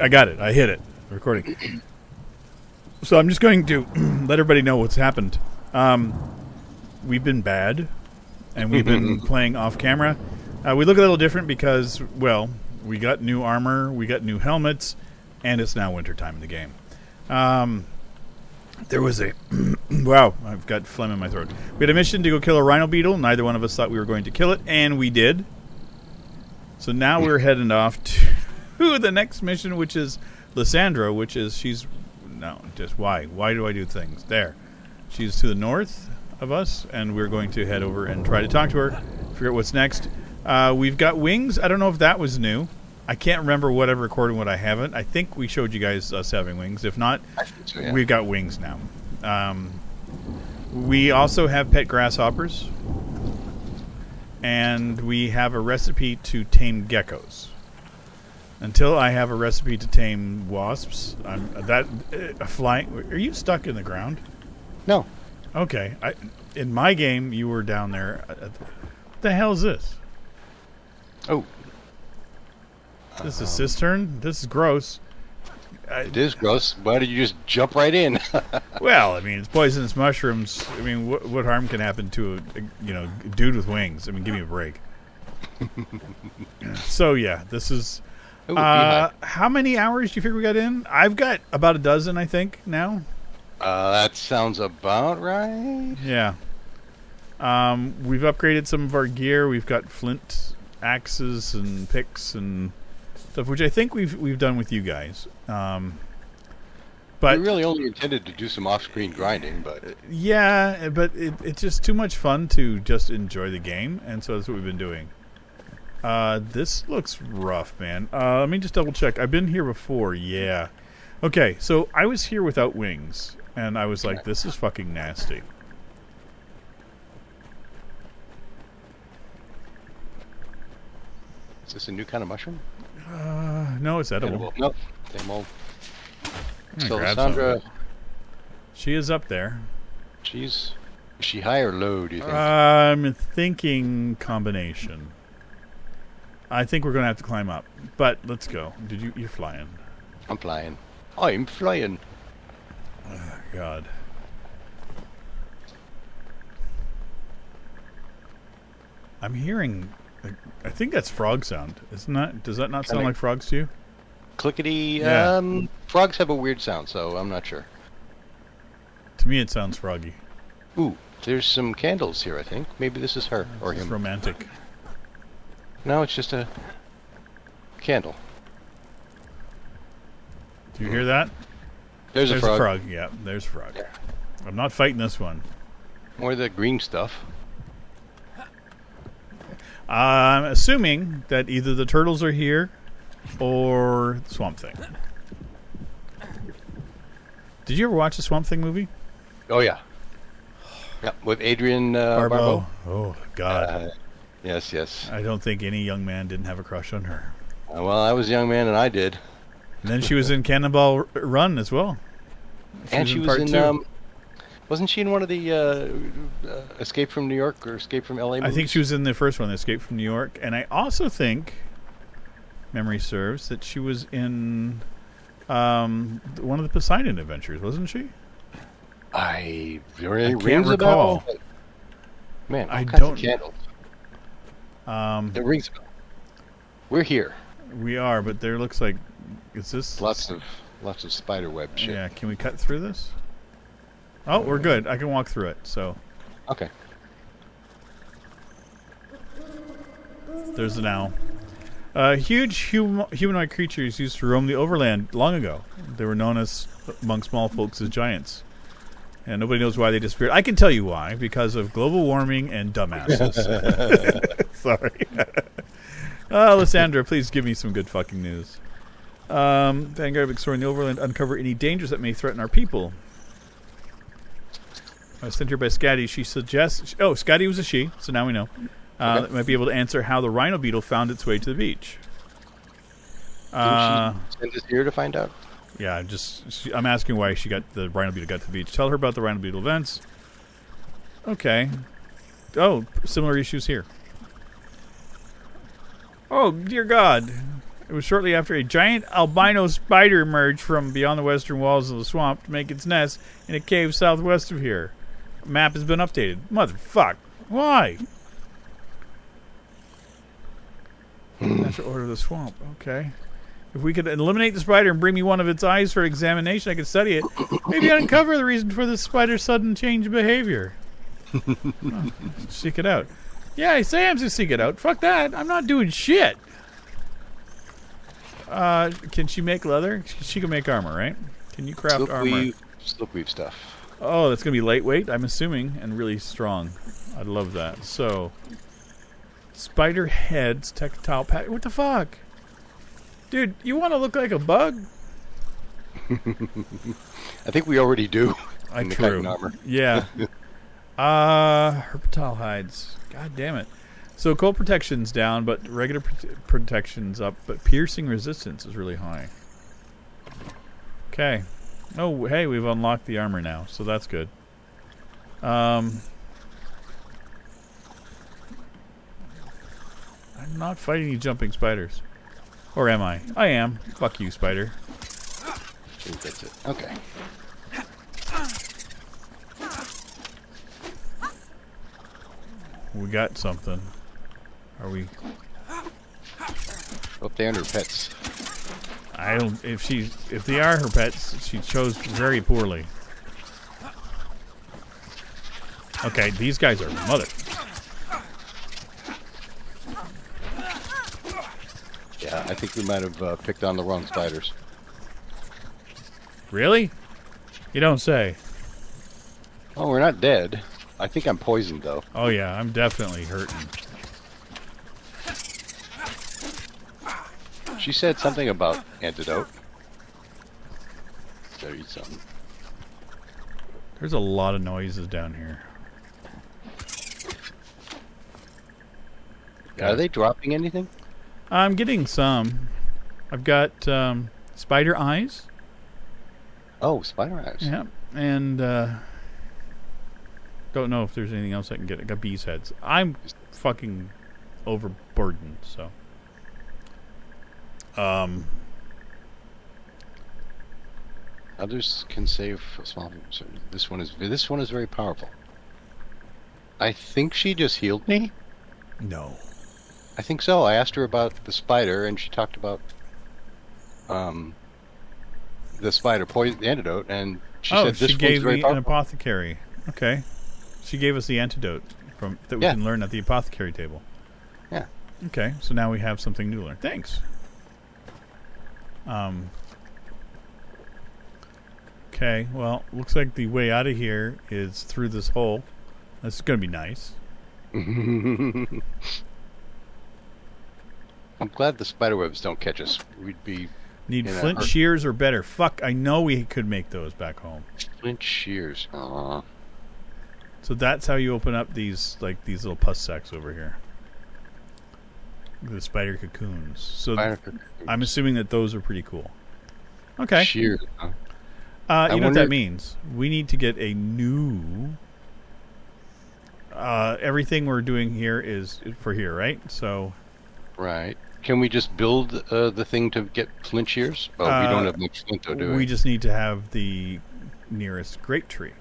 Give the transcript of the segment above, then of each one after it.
I got it. I hit it. Recording. So I'm just going to let everybody know what's happened. We've been bad, and we've been playing off camera. We look a little different because, well, we got new armor, we got new helmets, and it's now wintertime in the game. There was a... wow, I've got phlegm in my throat. We had a mission to go kill a rhino beetle. Neither one of us thought we were going to kill it, and we did. So now we're heading off to the next mission, which is Lysandra, which is... she's... no, just why? Why do I do things? There. She's to the north of us, and we're going to head over and try to talk to her, figure out what's next. We've got wings. I don't know if that was new. I can't remember what I've recorded and what I haven't. I think we showed you guys us having wings. If not, so, yeah. We've got wings now. We also have pet grasshoppers. And we have a recipe to tame geckos. Until I have a recipe to tame wasps, are you stuck in the ground? No. Okay. In my game, you were down there. What the hell is this? Oh. This is a cistern? This is gross. It is gross. Why did you just jump right in? Well, I mean, it's poisonous mushrooms. I mean, what harm can happen to a dude with wings? I mean, give me a break. So, yeah, this is... how many hours do you figure we got in? I've got about a dozen, I think, now. That sounds about right. Yeah. We've upgraded some of our gear. We've got flint... axes and picks and stuff, which I think we've done with you guys. But we really only intended to do some off-screen grinding, but yeah, but it's just too much fun to just enjoy the game, and so that's what we've been doing. This looks rough, man. Let me just double check. I've been here before. Yeah. Okay, so I was here without wings, and I was like, "This is fucking nasty." Is this a new kind of mushroom? No, it's edible. Nope. Same old. So Lysandra, she is up there. Is she high or low, do you think? I'm thinking combination. I think we're going to have to climb up. But let's go. You're flying. I'm flying. I'm flying. Oh, God. I'm hearing... I think that's frog sound, isn't that? Does that not sound like frogs to you? Clickety. Yeah. Frogs have a weird sound, so I'm not sure. To me, it sounds froggy. Ooh, there's some candles here. I think maybe this is her or him. Romantic. No, it's just a candle. Do you hear that? There's a frog. Yeah, there's a frog. Yeah. I'm not fighting this one. More the green stuff. I'm assuming that either the turtles are here or the Swamp Thing. Did you ever watch the Swamp Thing movie? Oh, yeah. Yeah, with Adrienne Barbeau. Oh, God. Yes, yes. I don't think any young man didn't have a crush on her. Well, I was a young man, and I did. And then she was in Cannonball Run as well. And she was in... wasn't she in one of the Escape from New York or Escape from LA movies? I think she was in the first one, Escape from New York. And I also think, memory serves, that she was in one of the Poseidon adventures, wasn't she? I can't recall. Man, I don't know. It rings a bell. We're here. We are, but there looks like... is this... Lots of spider web shit. Yeah, can we cut through this? Oh, we're good. I can walk through it, so... okay. There's an owl. Huge humanoid creatures used to roam the overland long ago. They were known as, among small folks, as giants. And nobody knows why they disappeared. I can tell you why. Because of global warming and dumbasses. Sorry. Lysandra, please give me some good fucking news. Vanguard exploring the overland, uncover any dangers that may threaten our people. I was sent here by Scatty. She suggests... oh, Scatty was a she, so now we know. That might be able to answer how the rhino beetle found its way to the beach. Did she send us here to find out? Yeah, I'm asking why the rhino beetle got to the beach. Tell her about the rhino beetle events. Okay. Oh, similar issues here. Oh, dear God. It was shortly after a giant albino spider emerged from beyond the western walls of the swamp to make its nest in a cave southwest of here. The map has been updated. Motherfuck. Why? Natural order of the swamp. Okay. If we could eliminate the spider and bring me one of its eyes for examination, I could study it. Maybe uncover the reason for this spider's sudden change of behavior. Oh, seek it out. Yeah, I say I'm to seek it out. Fuck that. I'm not doing shit. Can she make leather? She can make armor, right? Can you craft armor? Silkweave stuff. Oh, that's going to be lightweight, I'm assuming, and really strong. I'd love that. So, spider heads, tactile pack. What the fuck? Dude, you want to look like a bug? I think we already do. In the cotton armor. Yeah. Herpetile hides. God damn it. So cold protection's down, but regular protection's up, but piercing resistance is really high. Okay. Oh, hey, we've unlocked the armor now, so that's good. I'm not fighting any jumping spiders. Or am I? I am. Fuck you, spider. Ooh, that's it. Okay. We got something. Are we? Hope they aren't her pets. I don't. If they are her pets, she chose very poorly. Okay, these guys are mother. Yeah, I think we might have picked on the wrong spiders. Really? You don't say. Oh, we're not dead. I think I'm poisoned though. Oh yeah, I'm definitely hurting. She said something about antidote. There you something. There's a lot of noises down here. Are they dropping anything? I'm getting some. I've got spider eyes. Oh, spider eyes. Yeah, and don't know if there's anything else I can get. I got bees heads. I'm fucking overburdened, so. Others can save small. This one is very powerful. I think she just healed me. No. I think so. I asked her about the spider, and she talked about the spider poison antidote, and she said this one's very powerful. Oh, she gave me an apothecary. Okay, she gave us the antidote that we can learn at the apothecary table. Yeah. Okay, so now we have something new to learn. Thanks. Okay. Well, looks like the way out of here is through this hole. That's gonna be nice. I'm glad the spiderwebs don't catch us. We'd be... Need flint shears or better. Fuck, I know we could make those back home. Flint shears. Aww. So that's how you open up these little pus sacks over here. The spider cocoons. So spider cocoons. I'm assuming that those are pretty cool. Okay. Shears. You know what that means. We need to get a new... everything we're doing here is for here, right? So... Right. Can we just build the thing to get flint shears? Oh, we don't have much flint, though, do we? We just need to have the nearest grape tree.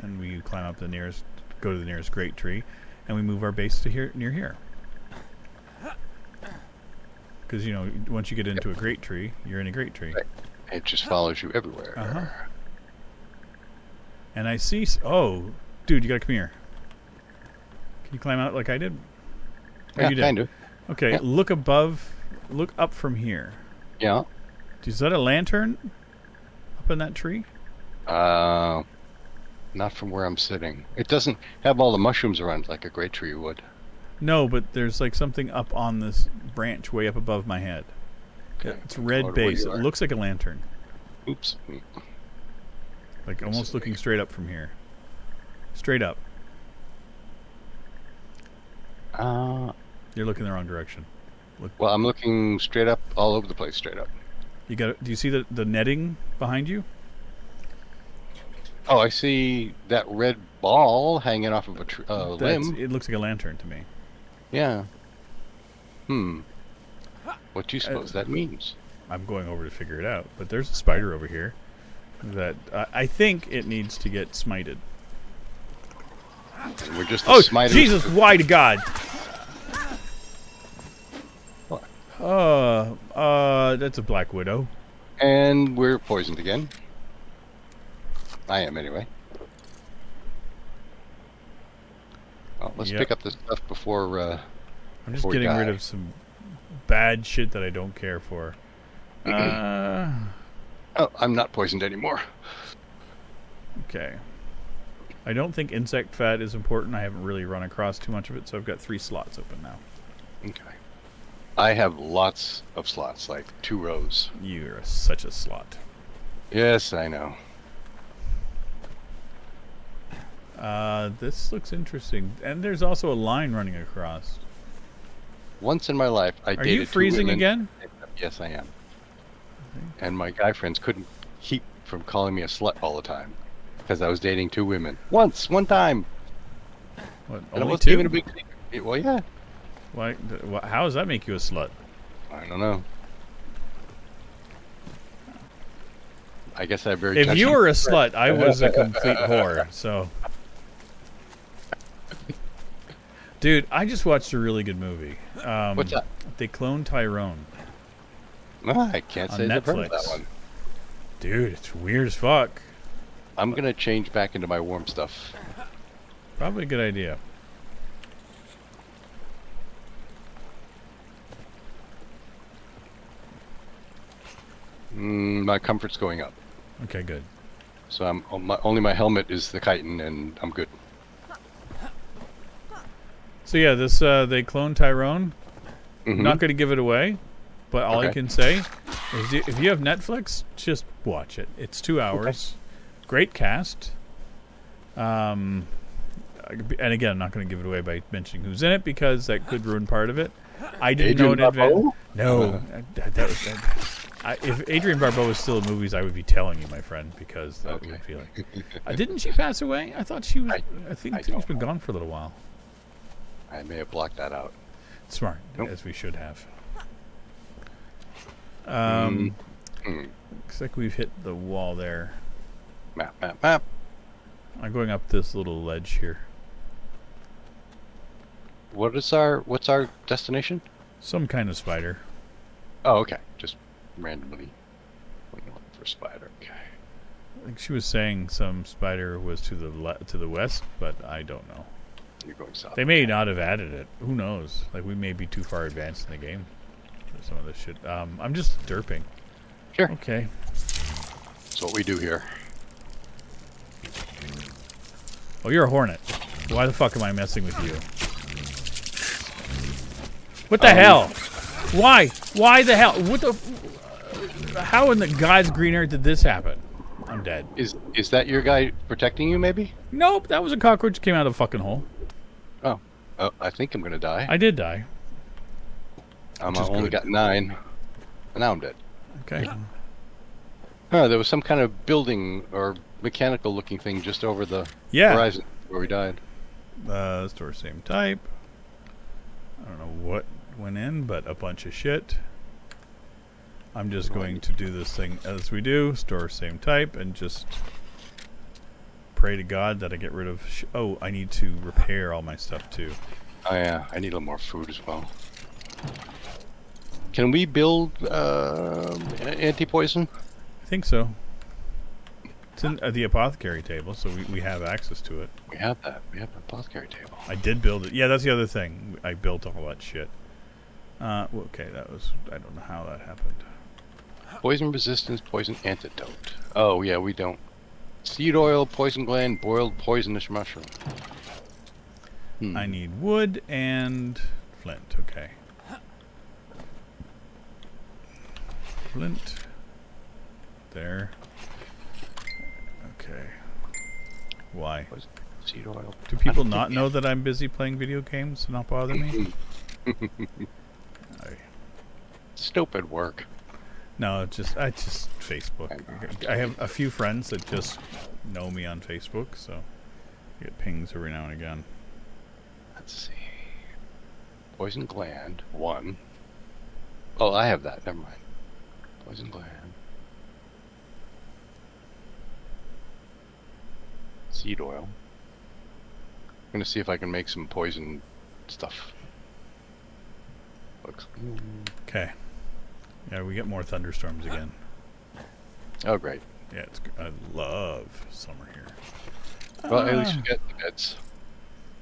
And we climb up the nearest, go to the nearest grape tree, and we move our base to here, near here. Because, you know, once you get into a grape tree, you're in a grape tree. Right. It just follows you everywhere. Uh-huh. And I see... Oh, dude, you gotta come here. Can you climb out like I did? Or yeah, you did? Kind of. Okay, yeah. Look above, look up from here. Yeah. Is that a lantern up in that tree? Not from where I'm sitting. It doesn't have all the mushrooms around like a great tree would. No, but there's like something up on this branch way up above my head. Okay. It's red base. It looks like a lantern. Oops. Like almost looking straight up from here. Straight up. You're looking the wrong direction. Look. Well, I'm looking straight up, all over the place, straight up. You got? Do you see the netting behind you? Oh, I see that red ball hanging off of a limb. It looks like a lantern to me. Yeah. Hmm. What do you suppose that means? I'm going over to figure it out, but there's a spider over here that I think it needs to get smited. And we're just smiter. Jesus, why to God? What? That's a black widow. And we're poisoned again. I am, anyway. Well, let's pick up this stuff before. I'm just getting rid of some bad shit that I don't care for. Oh, I'm not poisoned anymore. Okay. I don't think insect fat is important. I haven't really run across too much of it, so I've got 3 slots open now. Okay. I have lots of slots, like 2 rows. You're such a slot. Yes, I know. This looks interesting. And there's also a line running across. Once in my life, I dated 2 women. Are you freezing again? Yes, I am. Okay. And my guy friends couldn't keep from calling me a slut all the time. Because I was dating 2 women. One time. What, only 2? Even a big secret. Well, yeah. Why, how does that make you a slut? I don't know. I guess I very. If you were a slut, I was a complete whore. So, dude, I just watched a really good movie. What's that? They Clone Tyrone. No, I can't say I've heard of that one. Dude, it's weird as fuck. I'm going to change back into my warm stuff. Probably a good idea. My comfort's going up. Okay, good. So I'm only my helmet is the chitin, and I'm good. So yeah, this They Clone Tyrone. Mm-hmm. Not going to give it away, but all I can say is if you have Netflix, just watch it. It's 2 hours. Okay. Great cast, and again, I'm not going to give it away by mentioning who's in it because that could ruin part of it. I didn't know in advance. No, if Adrienne Barbeau was still in movies, I would be telling you, my friend, because that would be like. Didn't she pass away? I thought she was. I think she's been gone for a little while. I may have blocked that out. Smart, as we should have. Looks like we've hit the wall there. Map, map, map. I'm going up this little ledge here. What is our, what's our destination? Some kind of spider. Oh, okay. Just randomly looking for spider. Okay. I think she was saying some spider was to the west, but I don't know. You're going south. They may not have added it. Who knows? Like, we may be too far advanced in the game for some of this shit. I'm just derping. Sure. Okay. That's what we do here. Oh, you're a hornet. Why the fuck am I messing with you? What the hell? Why? Why the hell? What the? How in the God's green earth did this happen? I'm dead. Is that your guy protecting you, maybe? Nope, that was a cockroach that came out of a fucking hole. Oh. I think I'm going to die. I did die. I only got 9. And now I'm dead. Okay. Oh, there was some kind of building or mechanical looking thing just over the horizon where we died. Store same type. I don't know what went in, but a bunch of shit. I'm just going to do this thing as we do. Store same type and just pray to God that I get rid of oh, I need to repair all my stuff too. Oh yeah, I need a little more food as well. Can we build anti-poison? I think so. It's in the apothecary table, so we have access to it. We have that. We have the apothecary table. I did build it. Yeah, that's the other thing. I built all that shit. Okay, that was... I don't know how that happened. Poison resistance, poison antidote. Oh, yeah, we don't. Seed oil, poison gland, boiled poisonous mushroom. I need wood and flint. Okay. Flint. There. Okay. Why? Seed oil. Do people not know that I'm busy playing video games and not bother me? Stupid work. No, I just Facebook. I have a few friends that just know me on Facebook, so I get pings every now and again. Let's see. Poison gland, 1. Oh, I have that. Never mind. Poison gland. Seed oil. I'm gonna see if I can make some poison stuff. Looks okay. Yeah, we get more thunderstorms again. Oh, great. Yeah, it's, I love summer here. Well, at least we got the beds.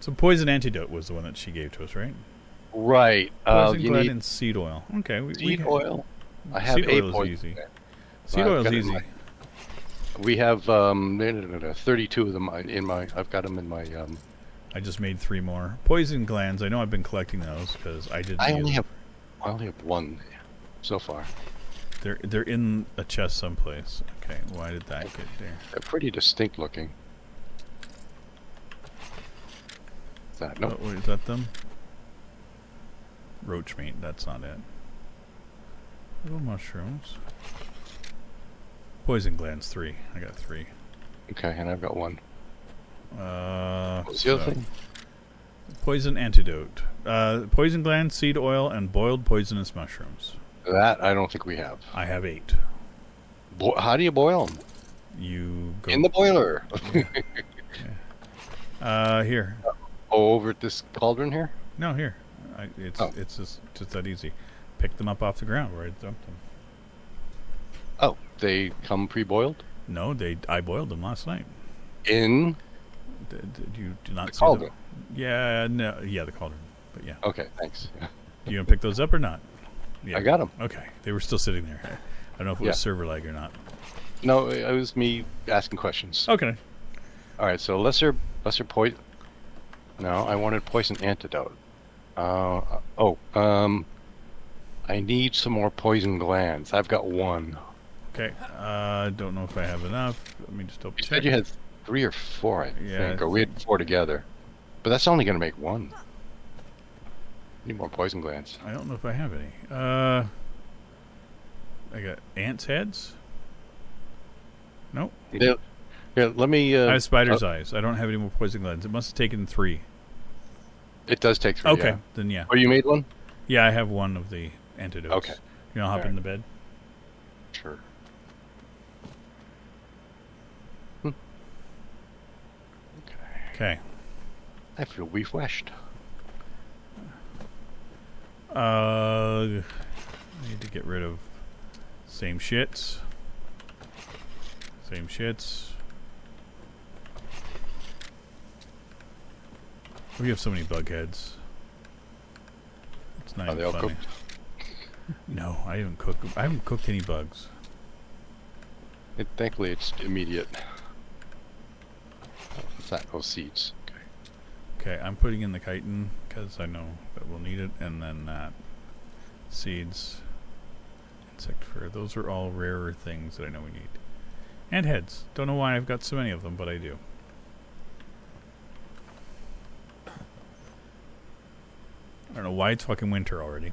So poison antidote was the one that she gave to us, right? Right. Poison you need... and seed oil. Okay. Seed oil. I have seed oil is easy. Seed oil is easy. We have 32 of them in my. I've got them in my. I just made 3 more poison glands. I know I've been collecting those because I didn't. I only have one so far. They're in a chest someplace. Okay, why did that get there? They're pretty distinct looking. Is that no? Wait, is that them? Roach meat. That's not it. Little mushrooms. Poison glands 3. I got 3. Okay, and I've got 1. What's the other thing? Poison antidote. Poison gland, seed oil, and boiled poisonous mushrooms. That I don't think we have. I have 8. How do you boil them? You go in the boiler. Yeah. Yeah. Here. Over at this cauldron here? No, here. It's just that easy. Pick them up off the ground where I dumped them. Oh, they come pre-boiled? No, I boiled them last night. In? You do not see cauldron. Yeah, no, yeah, the cauldron. But yeah. Okay, thanks. You gonna pick those up or not? Yeah. I got them. Okay, they were still sitting there. I don't know if it was server lag or not. No, it was me asking questions. Okay. All right, so lesser poison. No, I wanted poison antidote. I need some more poison glands. I've got 1. Okay, don't know if I have enough. Let me just double check. You said you had 3 or 4, I think. Or we had 4 together. But that's only going to make 1. I need more poison glands. I don't know if I have any. I got ants' heads? Nope. Here, let me... I have spider's eyes. I don't have any more poison glands. It must have taken 3. It does take 3, okay, then yeah. Oh, you made 1? Yeah, I have 1 of the antidotes. Okay. You want to hop in the bed? Sure. Okay. I feel refreshed. I need to get rid of same shits. Same shits. We have so many bug heads. It's not even funny. No, I haven't cooked. I haven't cooked any bugs. Thankfully, it's immediate. Those seeds. Okay, I'm putting in the chitin because I know that we'll need it, and then that seeds, insect fur. Those are all rarer things that I know we need. And heads. Don't know why I've got so many of them, but I do. I don't know why it's fucking winter already.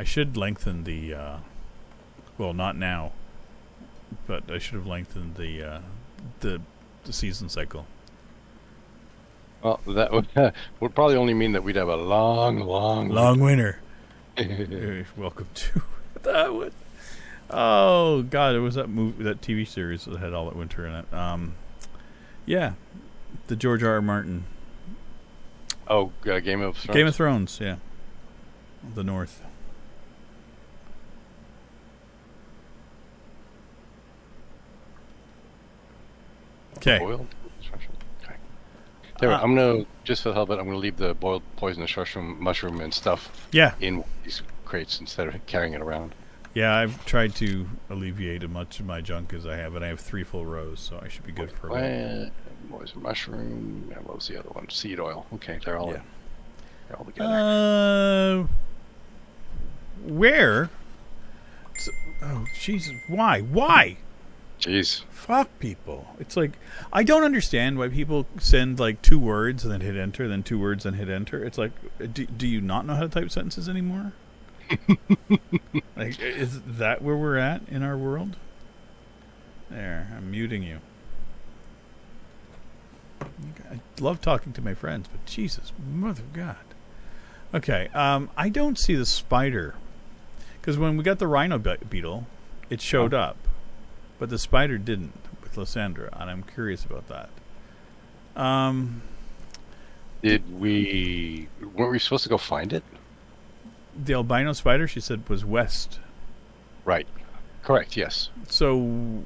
I should lengthen the. Well, not now, but I should have lengthened the season cycle. Well, that would probably only mean that we'd have a long winter. Welcome to that one. Oh God, it was that movie, that TV series that had all that winter in it. Yeah, the George R. R. Martin. Oh, Game of Thrones. Game of Thrones, yeah. The North. Okay. I'm gonna, just for the hell of it, I'm gonna leave the boiled poisonous mushroom and stuff. Yeah. In these crates instead of carrying it around. Yeah, I've tried to alleviate as much of my junk as I have, and I have 3 full rows, so I should be good for a while. Poison mushroom. Yeah, what was the other one? Seed oil. Okay, they're all in. They're all together. Where? Oh, Jesus! Why? Why? Jeez. Fuck people. It's like, I don't understand why people send like 2 words and then hit enter, then 2 words and hit enter. It's like, do you not know how to type sentences anymore? Like, is that where we're at in our world? There, I'm muting you. I love talking to my friends, but Jesus, mother of God. Okay, I don't see the spider. Because when we got the rhino beetle, it showed up, but the spider didn't with Lysandra, and I'm curious about that. Weren't we supposed to go find it? The albino spider, she said, was west. Right. Correct, yes. So